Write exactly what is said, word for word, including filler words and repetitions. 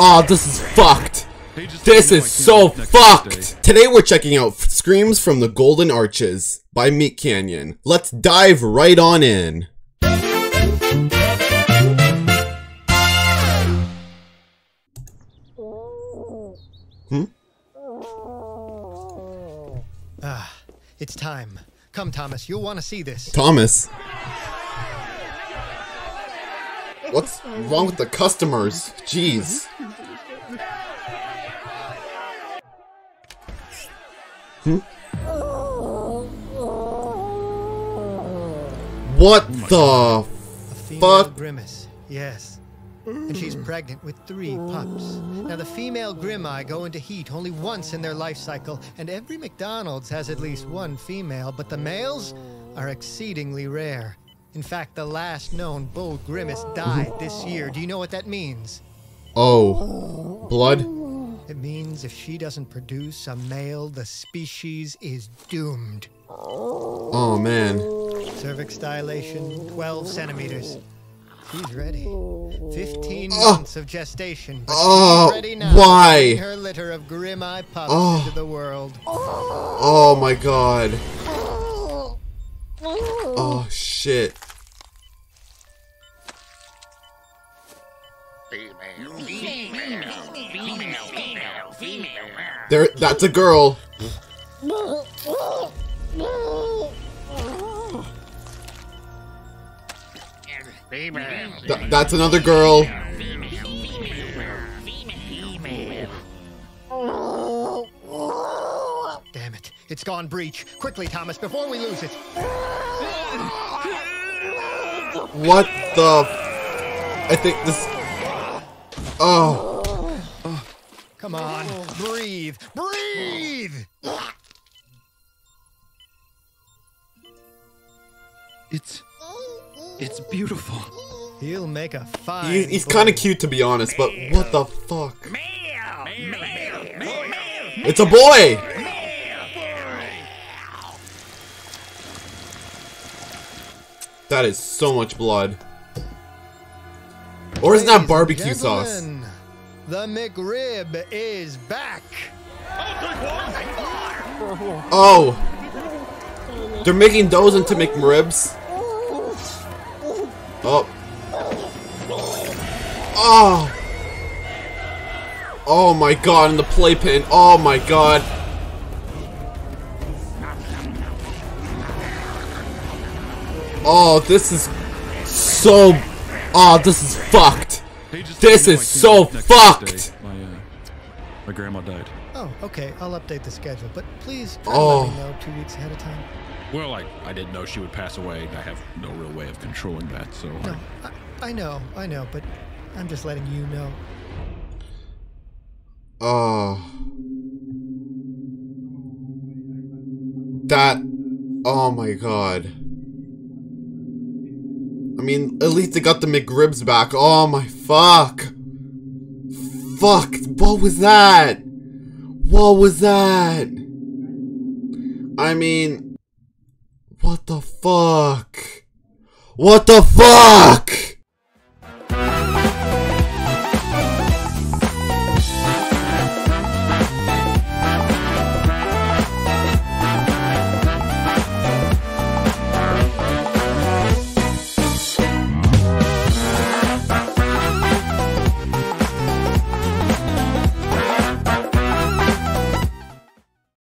Oh, this is fucked. This is so fucked. Today we're checking out Screams from the Golden Arches by Meat Canyon. Let's dive right on in. Hmm? Ah, it's time. Come, Thomas, you'll want to see this. Thomas? What's wrong with the customers? Jeez. Hmm? What oh the fuck? Grimace, yes. And she's pregnant with three pups. Now the female Grimace go into heat only once in their life cycle, and every McDonald's has at least one female, but the males are exceedingly rare. In fact, the last known bull Grimace died this year. Do you know what that means? Oh, blood? It means if she doesn't produce a male, the species is doomed. Oh, man. Cervix dilation, twelve centimeters. She's ready. Fifteen oh. months of gestation, but oh, she's ready now. Why? Her litter of Grimace pups oh. into the world. Oh, my God. Oh, shit. Female, female, female, female, female. There, that's a girl. Th that's another girl. Damn it. It's gone breech. Quickly, Thomas, before we lose it. What the... I think this... Oh. oh. Come on. Breathe. Breathe! It's... It's beautiful. He'll make a fine. He's, he's kind of cute, to be honest, but what the fuck? Male, male, male, male, male, it's a boy. Male. That is so much blood. Or isn't that barbecue sauce? The McRib is back. Oh, they're making those into McRibs. Oh. Oh. Oh my God, in the playpen. Oh my God. Oh, this is so... Oh, this is fucked. This is so fucked. My, uh, my grandma died. Oh, okay. I'll update the schedule, but please try oh. to let me know two weeks ahead of time. Well, I, I didn't know she would pass away. I have no real way of controlling that, so... No, I, I know, I know, but I'm just letting you know. Oh. That... Oh, my God. I mean, at least they got the McRibs back. Oh, my fuck. Fuck. What was that? What was that? I mean... What the fuck? What the fuck?